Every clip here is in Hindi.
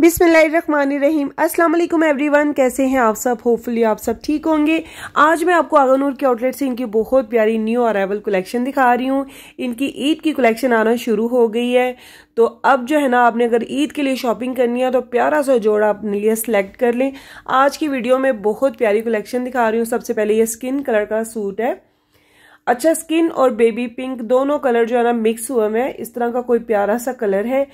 बिस्मिल्लाहिर्रहमानिर्रहीम। अस्सलाम वालेकुम एवरीवन, कैसे हैं आप सब? होपफुली आप सब ठीक होंगे। आज मैं आपको आगा नूर के आउटलेट से इनकी बहुत प्यारी न्यू अराइवल कलेक्शन दिखा रही हूँ। इनकी ईद की कलेक्शन आना शुरू हो गई है, तो अब जो है ना आपने अगर ईद के लिए शॉपिंग करनी है तो प्यारा सा जोड़ा अपने लिए सेलेक्ट कर लें। आज की वीडियो में बहुत प्यारी कलेक्शन दिखा रही हूँ। सबसे पहले ये स्किन कलर का सूट है, अच्छा स्किन और बेबी पिंक दोनों कलर जो है ना मिक्स हुए हैं, इस तरह का कोई प्यारा सा कलर है।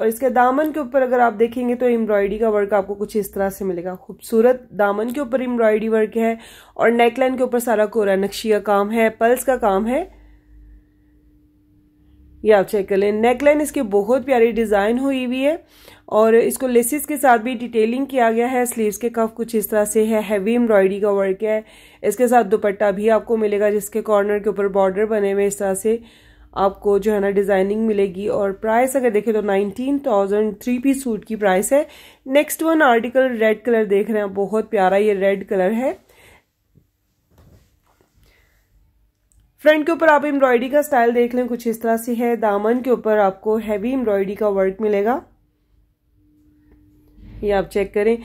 और इसके दामन के ऊपर अगर आप देखेंगे तो एम्ब्रॉयडरी का वर्क आपको कुछ इस तरह से मिलेगा। खूबसूरत दामन के ऊपर एम्ब्रॉयडरी वर्क है और नेकलाइन के ऊपर सारा कोरा नक्शी का काम है, पल्स का काम है, ये आप चेक कर लें। नेकलाइन इसकी बहुत प्यारी डिजाइन हुई हुई है और इसको लेसिस के साथ भी डिटेलिंग किया गया है। स्लीव्स के कफ कुछ इस तरह से है, हैवी एम्ब्रॉयडरी का वर्क है। इसके साथ दुपट्टा भी आपको मिलेगा जिसके कॉर्नर के ऊपर बॉर्डर बने हुए, इस तरह से आपको जो है ना डिजाइनिंग मिलेगी। और प्राइस अगर देखें तो 19,000 थ्री पीस सूट की प्राइस है। Next one article red colour देख रहे हैं, बहुत प्यारा ये रेड कलर है। फ्रंट के ऊपर आप एम्ब्रॉयडरी का स्टाइल देख लें, कुछ इस तरह से है। दामन के ऊपर आपको हैवी एम्ब्रॉयडरी का वर्क मिलेगा, ये आप चेक करें।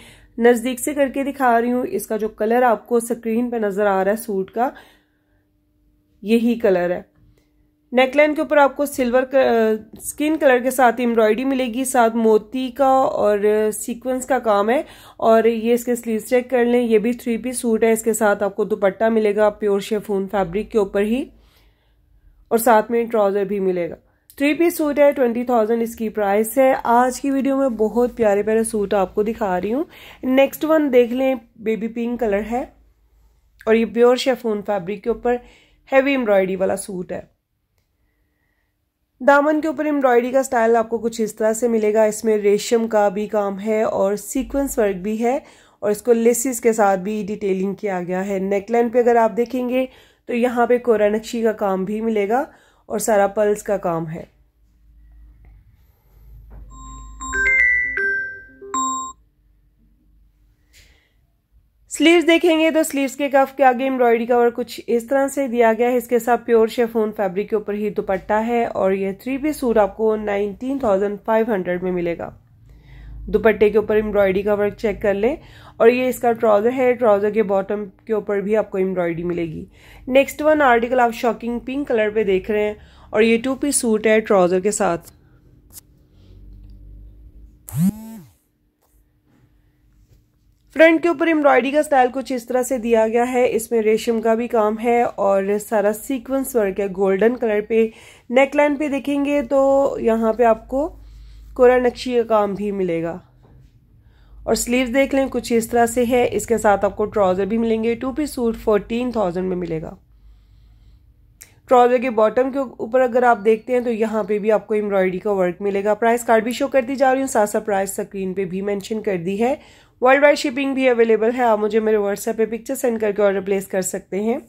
नजदीक से करके दिखा रही हूँ, इसका जो कलर आपको स्क्रीन पर नजर आ रहा है सूट का, यही कलर है। नेकलाइन के ऊपर आपको सिल्वर स्किन कलर के साथ एम्ब्रॉयडरी मिलेगी, साथ मोती का और सीक्वेंस का काम है। और ये इसके स्लीव चेक कर लें, ये भी थ्री पीस सूट है। इसके साथ आपको दुपट्टा मिलेगा प्योर शेफून फैब्रिक के ऊपर ही, और साथ में ट्राउजर भी मिलेगा। थ्री पीस सूट है, 20,000 इसकी प्राइस है। आज की वीडियो में बहुत प्यारे प्यारे सूट आपको दिखा रही हूँ। नेक्स्ट वन देख लें, बेबी पिंक कलर है और ये प्योर शेफून फैब्रिक के ऊपर हैवी एम्ब्रॉयडरी वाला सूट है। दामन के ऊपर एम्ब्रॉयडरी का स्टाइल आपको कुछ इस तरह से मिलेगा। इसमें रेशम का भी काम है और सीक्वेंस वर्क भी है, और इसको लेसिस के साथ भी डिटेलिंग किया गया है। नेकलाइन पे अगर आप देखेंगे तो यहाँ पे कोरा नक्शी का काम भी मिलेगा और सारा पर्ल्स का काम है। स्लीव्स देखेंगे तो स्लीव्स के कफ के आगे एम्ब्रॉयडरी का वर्क कुछ इस तरह से दिया गया है। इसके साथ प्योर शेफोन फैब्रिक के ऊपर ही दुपट्टा है और ये थ्री पीस सूट आपको 19,500 में मिलेगा। दुपट्टे के ऊपर एम्ब्रॉयडरी का वर्क चेक कर लें, और ये इसका ट्राउजर है। ट्राउजर के बॉटम के ऊपर भी आपको एम्ब्रॉयडरी मिलेगी। नेक्स्ट वन आर्टिकल आप शॉकिंग पिंक कलर पे देख रहे हैं, और ये टू पीस सूट है ट्राउजर के साथ। फ्रंट के ऊपर एम्ब्रॉयडरी का स्टाइल कुछ इस तरह से दिया गया है। इसमें रेशम का भी काम है और सारा सीक्वेंस वर्क है गोल्डन कलर पे। नेकलाइन पे देखेंगे तो यहाँ पे आपको कोरा नक्शी का काम भी मिलेगा, और स्लीव्स देख लें कुछ इस तरह से है। इसके साथ आपको ट्राउजर भी मिलेंगे। टू पीस सूट 14,000 में मिलेगा। ट्राउजर के बॉटम के ऊपर अगर आप देखते हैं तो यहाँ पे भी आपको एम्ब्रॉयडरी का वर्क मिलेगा। प्राइस कार्ड भी शो करती जा रही हूँ, साथ साथ प्राइस स्क्रीन पे भी मेंशन कर दी है। वर्ल्ड वाइड शिपिंग भी अवेलेबल है। आप मुझे मेरे व्हाट्सएप पे पिक्चर सेंड करके ऑर्डर प्लेस कर सकते हैं।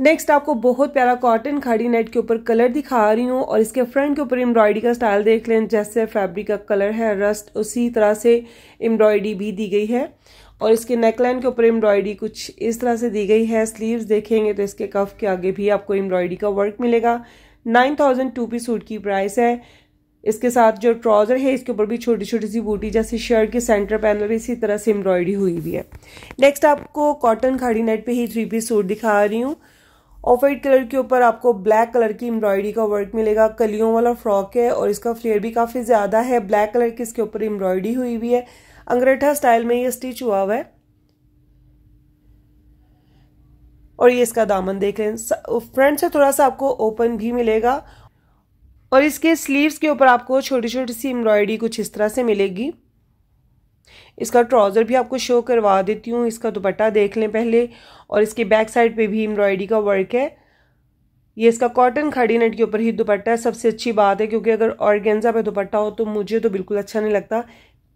नेक्स्ट आपको बहुत प्यारा कॉटन खाड़ी नेट के ऊपर कलर दिखा रही हूँ, और इसके फ्रंट के ऊपर एम्ब्रॉयडरी का स्टाइल देख लें। जैसे फैब्रिक का कलर है रस्ट, उसी तरह से एम्ब्रॉयडरी भी दी गई है, और इसके नेकलाइन के ऊपर एम्ब्रॉयडरी कुछ इस तरह से दी गई है। स्लीव्स देखेंगे तो इसके कफ के आगे भी आपको एम्ब्रॉयडरी का वर्क मिलेगा। 9,000 टू पीस सूट की प्राइस है। इसके साथ जो ट्राउजर है इसके ऊपर भी छोटी छोटी सी बूटी जैसे शर्ट के सेंटर पैनल पे इसी तरह से एम्ब्रॉयडरी हुई भी है। नेक्स्ट आपको कॉटन खाड़ी नेट पे ही थ्री पीस सूट दिखा रही हूँ। ऑफ वाइट कलर के ऊपर आपको ब्लैक कलर की एम्ब्रॉयडरी का वर्क मिलेगा। कलियों वाला फ्रॉक है और इसका फ्लेयर भी काफ़ी ज़्यादा है। ब्लैक कलर की इसके ऊपर एम्ब्रॉयडरी हुई भी है। अंगरेठा स्टाइल में ये स्टिच हुआ हुआ है, और ये इसका दामन देख लें। फ्रंट से थोड़ा सा आपको ओपन भी मिलेगा, और इसके स्लीव्स के ऊपर आपको छोटी छोटी सी एम्ब्रॉयडरी कुछ इस तरह से मिलेगी। इसका ट्राउजर भी आपको शो करवा देती हूँ। इसका दुपट्टा देख लें पहले, और इसके बैक साइड पे भी एम्ब्रॉयडरी का वर्क है। ये इसका कॉटन खाड़ी नेट के ऊपर ही दुपट्टा है। सबसे अच्छी बात है, क्योंकि अगर ऑर्गेन्जा पे दुपट्टा हो तो मुझे तो बिल्कुल अच्छा नहीं लगता।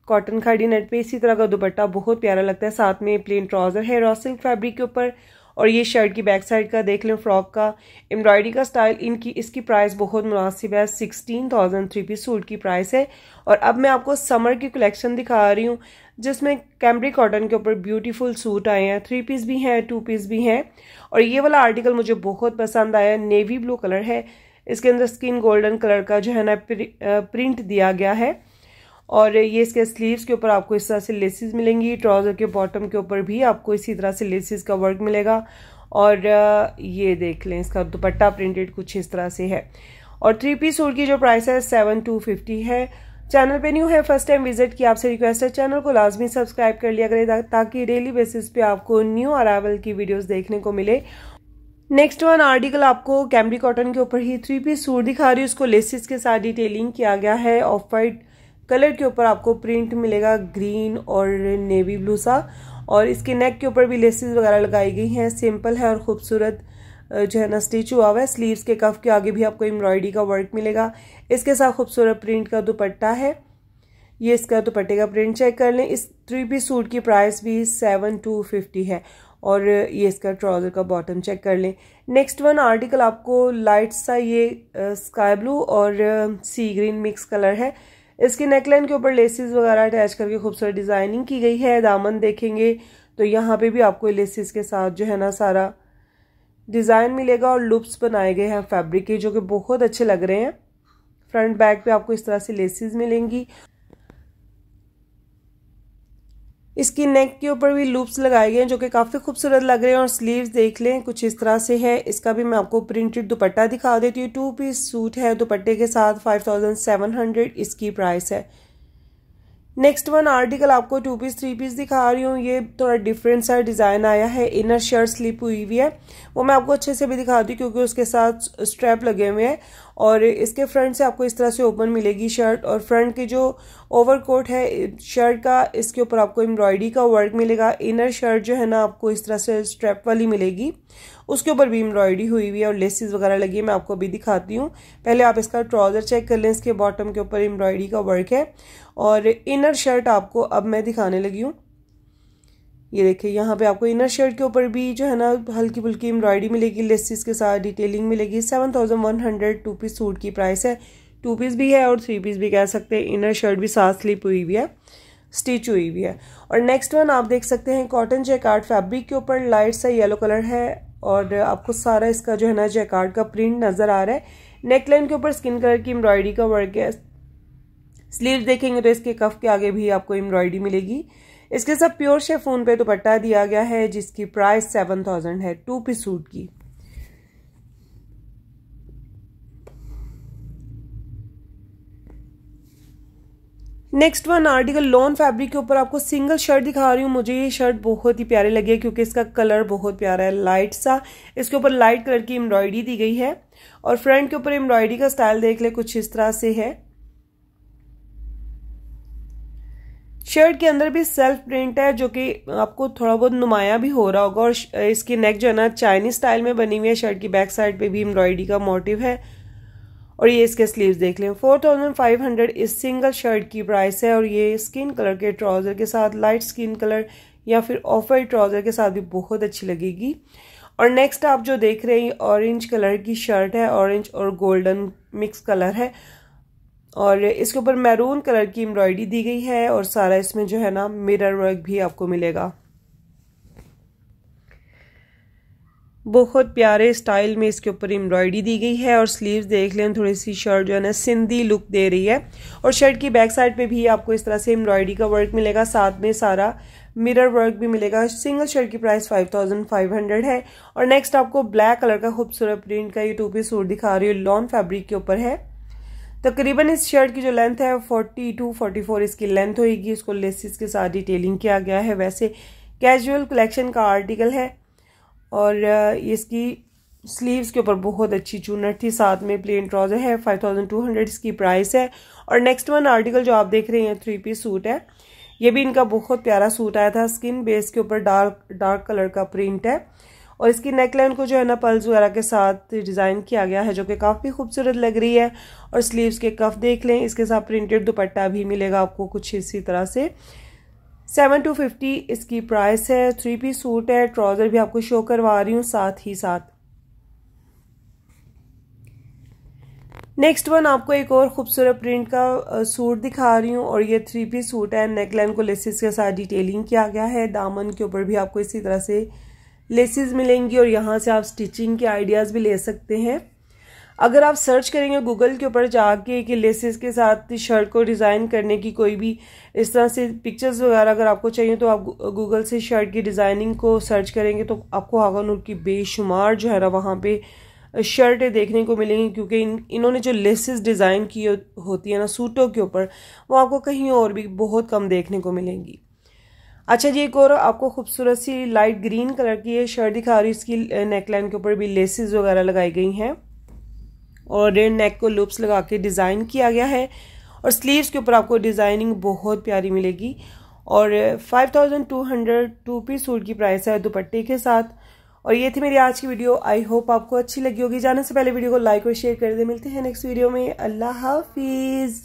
कॉटन खाड़ी नेट पे इसी तरह का दुपट्टा बहुत प्यारा लगता है। साथ में प्लेन ट्राउजर है रॉ सिल्क फैब्रिक के ऊपर, और ये शर्ट की बैक साइड का देख लें, फ्रॉक का एम्ब्रॉयडरी का स्टाइल। इसकी प्राइस बहुत मुनासिब है, 16,000 थ्री पीस सूट की प्राइस है। और अब मैं आपको समर की कलेक्शन दिखा रही हूँ, जिसमें कैम्ब्रिक कॉटन के ऊपर ब्यूटीफुल सूट आए हैं। थ्री पीस भी हैं, टू पीस भी हैं, और ये वाला आर्टिकल मुझे बहुत पसंद आया। नेवी ब्लू कलर है, इसके अंदर स्किन गोल्डन कलर का जो है ना प्रिंट दिया गया है। और ये इसके स्लीव्स के ऊपर आपको इस तरह से लेसेस मिलेंगी, ट्राउजर के बॉटम के ऊपर भी आपको इसी तरह से लेसेस का वर्क मिलेगा। और ये देख लें, इसका दुपट्टा प्रिंटेड कुछ इस तरह से है। और थ्री पीस सूट की जो प्राइस है 7250 है। चैनल पे न्यू है, फर्स्ट टाइम विजिट की, आपसे रिक्वेस्ट है चैनल को लाजमी सब्सक्राइब कर लिया करें ताकि डेली बेसिस पे आपको न्यू अराइवल की वीडियोस देखने को मिले। नेक्स्ट वन आर्टिकल आपको कैमरी कॉटन के ऊपर ही थ्री पीस सूट दिखा रही है, उसको लेसेस के साथ डिटेलिंग किया गया है। ऑफ वाइट कलर के ऊपर आपको प्रिंट मिलेगा ग्रीन और नेवी ब्लू सा, और इसके नेक के ऊपर भी लेसेस वगैरह लगाई गई हैं। सिंपल है और खूबसूरत जो है ना स्टिच हुआ हुआ है। स्लीव्स के कफ के आगे भी आपको एम्ब्रॉयडरी का वर्क मिलेगा। इसके साथ खूबसूरत प्रिंट का दुपट्टा है। ये इसका दुपट्टे का प्रिंट चेक कर लें। इस थ्री पीस सूट की प्राइस भी 7250 है। और ये इसका ट्राउजर का बॉटम चेक कर लें। नेक्स्ट वन आर्टिकल आपको लाइट सा ये स्काई ब्लू और सी ग्रीन मिक्स कलर है। इसके नेकलाइन के ऊपर लेसेस वगैरह अटैच करके खूबसूरत डिजाइनिंग की गई है। दामन देखेंगे तो यहाँ पे भी आपको लेसेस के साथ जो है ना सारा डिजाइन मिलेगा। और लूप्स बनाए गए हैं फैब्रिक के जो कि बहुत अच्छे लग रहे हैं। फ्रंट बैक पे आपको इस तरह से लेसेस मिलेंगी। इसकी नेक के ऊपर भी लूप्स लगाए गए हैं जो कि काफी खूबसूरत लग रहे हैं। और स्लीव्स देख लें कुछ इस तरह से है। इसका भी मैं आपको प्रिंटेड दुपट्टा दिखा देती हूँ। टू पीस सूट है, दुपट्टे के साथ 5700 इसकी प्राइस है। नेक्स्ट वन आर्टिकल आपको टू पीस थ्री पीस दिखा रही हूँ। ये थोड़ा डिफरेंट सा डिज़ाइन आया है। इनर शर्ट स्लिप हुई हुई है, वो मैं आपको अच्छे से भी दिखाती हूँ क्योंकि उसके साथ स्ट्रैप लगे हुए हैं। और इसके फ्रंट से आपको इस तरह से ओपन मिलेगी शर्ट। और फ्रंट की जो ओवरकोट है शर्ट का, इसके ऊपर आपको एम्ब्रॉयडरी का वर्क मिलेगा। इनर शर्ट जो है ना आपको इस तरह से स्ट्रैप वाली मिलेगी, उसके ऊपर भी एम्ब्रॉयडरी हुई हुई है और लेसेस वगैरह लगी है। मैं आपको अभी दिखाती हूँ, पहले आप इसका ट्राउजर चेक कर लें। इसके बॉटम के ऊपर एम्ब्रॉयडरी का वर्क है। और इनर शर्ट आपको अब मैं दिखाने लगी हूँ। ये देखिए, यहाँ पे आपको इनर शर्ट के ऊपर भी जो है ना हल्की फुल्की एम्ब्रॉयडरी मिलेगी, लेसेस के साथ डिटेलिंग मिलेगी। 7100 टू पीस सूट की प्राइस है। टू पीस भी है और थ्री पीस भी कह सकते हैं। इनर शर्ट भी साथ स्लिप हुई हुई है, स्टिच हुई हुई है। और नेक्स्ट वन आप देख सकते हैं कॉटन जैकार्ड फैब्रिक के ऊपर लाइट सा येलो कलर है। और आपको सारा इसका जो है ना जैकार्ड का प्रिंट नजर आ रहा है। नेकलाइन के ऊपर स्किन कलर की एम्ब्रॉयडरी का वर्क है। स्लीव देखेंगे तो इसके कफ के आगे भी आपको एम्ब्रॉयडरी मिलेगी। इसके साथ प्योर शेफून पे दुपट्टा दिया गया है जिसकी प्राइस 7000 है टू पीस सूट की। Next one article lawn fabric के ऊपर आपको सिंगल शर्ट दिखा रही हूँ। मुझे ये शर्ट बहुत ही प्यारी लगी है क्योंकि इसका कलर बहुत प्यारा है, लाइट सा। इसके ऊपर लाइट कलर की एम्ब्रॉयडरी दी गई है। और फ्रंट के ऊपर एम्ब्रॉयडरी का स्टाइल देख ले कुछ इस तरह से है। शर्ट के अंदर भी सेल्फ प्रिंट है जो कि आपको थोड़ा बहुत नुमाया भी हो रहा होगा। और इसकी नेक जो है ना चाइनीज स्टाइल में बनी हुई है। शर्ट की बैक साइड पे भी एम्ब्रॉयडरी का मोटिव है। और ये इसके स्लीव्स देख लें। 4500 इस सिंगल शर्ट की प्राइस है। और ये स्किन कलर के ट्राउजर के साथ, लाइट स्किन कलर या फिर ऑफ वाइट ट्राउजर के साथ भी बहुत अच्छी लगेगी। और नेक्स्ट आप जो देख रहे हैं ऑरेंज कलर की शर्ट है, ऑरेंज और गोल्डन मिक्स कलर है। और इसके ऊपर मैरून कलर की एम्ब्रॉयडरी दी गई है। और सारा इसमें जो है ना मिरर वर्क भी आपको मिलेगा। बहुत प्यारे स्टाइल में इसके ऊपर एम्ब्रॉयडरी दी गई है। और स्लीव्स देख लें, थोड़ी सी शर्ट जो है ना सिंधी लुक दे रही है। और शर्ट की बैक साइड पे भी आपको इस तरह से एम्ब्रॉयडरी का वर्क मिलेगा, साथ में सारा मिरर वर्क भी मिलेगा। सिंगल शर्ट की प्राइस 5500 है। और नेक्स्ट आपको ब्लैक कलर का खूबसूरत प्रिंट का ये टू पीस सूट दिखा रही है, लॉन फैब्रिक के ऊपर है। तकरीबन इस शर्ट की जो लेंथ है 42-44 इसकी लेंथ होगी। इसको लेसेस के साथ डिटेलिंग किया गया है। वैसे कैजुअल कलेक्शन का आर्टिकल है। और इसकी स्लीव्स के ऊपर बहुत अच्छी चूनर थी, साथ में प्लेन ट्राउजर है। 5200 इसकी प्राइस है। और नेक्स्ट वन आर्टिकल जो आप देख रहे हैं थ्री पीस सूट है। ये भी इनका बहुत प्यारा सूट आया था। स्किन बेस के ऊपर डार्क कलर का प्रिंट है। और इसकी नेकलाइन को जो है ना पर्ल्स वगैरह के साथ डिजाइन किया गया है जो कि काफी खूबसूरत लग रही है। और स्लीव्स के कफ देख लें। इसके साथ प्रिंटेड दुपट्टा भी मिलेगा आपको कुछ इसी तरह से। 7250 इसकी प्राइस है। थ्री पीस सूट है। ट्राउजर भी आपको शो करवा रही हूँ साथ ही साथ। नेक्स्ट वन आपको एक और खूबसूरत प्रिंट का सूट दिखा रही हूँ। और ये थ्री पीस सूट है। नेकलाइन को लेसेस के साथ डिटेलिंग किया गया है। दामन के ऊपर भी आपको इसी तरह से लेसेस मिलेंगी। और यहाँ से आप स्टिचिंग के आइडियाज़ भी ले सकते हैं। अगर आप सर्च करेंगे गूगल के ऊपर जाके कि लेसेस के साथ शर्ट को डिज़ाइन करने की कोई भी इस तरह से पिक्चर्स वगैरह अगर आपको चाहिए तो आप गूगल से शर्ट की डिज़ाइनिंग को सर्च करेंगे तो आपको आगा नूर की बेशुमार जो है ना वहाँ पे शर्टें देखने को मिलेंगी, क्योंकि इन्होंने जो लेसेस डिज़ाइन की होती है ना सूटों के ऊपर वो आपको कहीं और भी बहुत कम देखने को मिलेंगी। अच्छा जी, एक और आपको खूबसूरत सी लाइट ग्रीन कलर की ये शर्ट दिखा रही है, इसकी नेकलाइन के ऊपर भी लेसेस वगैरह लगाई गई हैं और रेड नेक को लूप्स लगा के डिज़ाइन किया गया है और स्लीव्स के ऊपर आपको डिज़ाइनिंग बहुत प्यारी मिलेगी। और 5200 टू पीस सूट की प्राइस है दुपट्टे के साथ। और ये थी मेरी आज की वीडियो, आई होप आपको अच्छी लगी होगी। जाने से पहले वीडियो को लाइक और शेयर कर दें। मिलते हैं नेक्स्ट वीडियो में, अल्लाह हाफिज़।